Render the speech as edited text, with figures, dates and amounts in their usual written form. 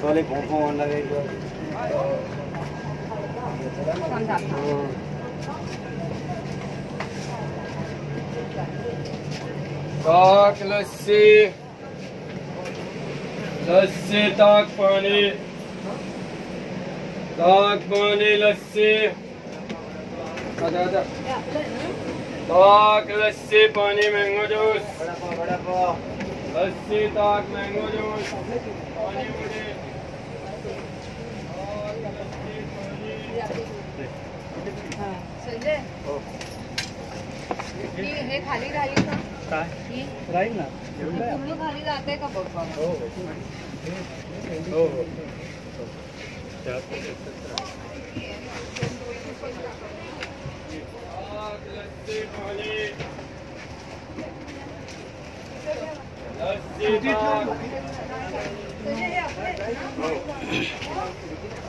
Soalnya bonfon lagi juga. Mantap. Tak lesi, lesi tak pani lesi. Ada ada. Tak lesi pani mango jus. Berapa berapa. लस्सी ताक mango juice पानी मुझे और लस्सी पानी हाँ संजय ये खाली राही था काय राही ना तुम लोग खाली रहते हैं कब लस्सी पानी Let's see.